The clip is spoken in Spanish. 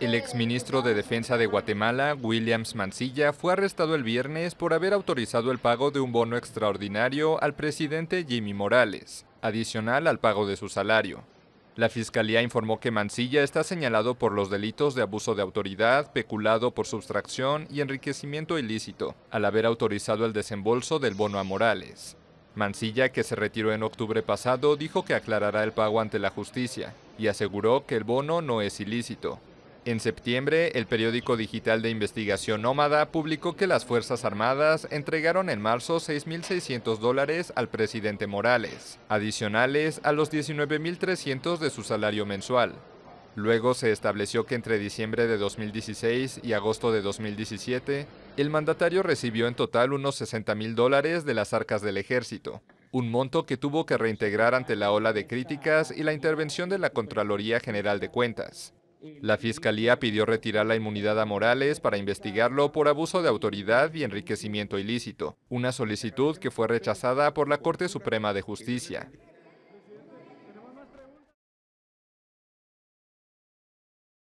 El exministro de Defensa de Guatemala, Williams Mansilla, fue arrestado el viernes por haber autorizado el pago de un bono extraordinario al presidente Jimmy Morales, adicional al pago de su salario. La Fiscalía informó que Mansilla está señalado por los delitos de abuso de autoridad, peculado por sustracción y enriquecimiento ilícito, al haber autorizado el desembolso del bono a Morales. Mansilla, que se retiró en octubre pasado, dijo que aclarará el pago ante la justicia y aseguró que el bono no es ilícito. En septiembre, el periódico digital de investigación Nómada publicó que las Fuerzas Armadas entregaron en marzo $6,600 al presidente Morales, adicionales a los $19,300 de su salario mensual. Luego se estableció que entre diciembre de 2016 y agosto de 2017, el mandatario recibió en total unos $60,000 de las arcas del ejército, un monto que tuvo que reintegrar ante la ola de críticas y la intervención de la Contraloría General de Cuentas. La Fiscalía pidió retirar la inmunidad a Morales para investigarlo por abuso de autoridad y enriquecimiento ilícito, una solicitud que fue rechazada por la Corte Suprema de Justicia.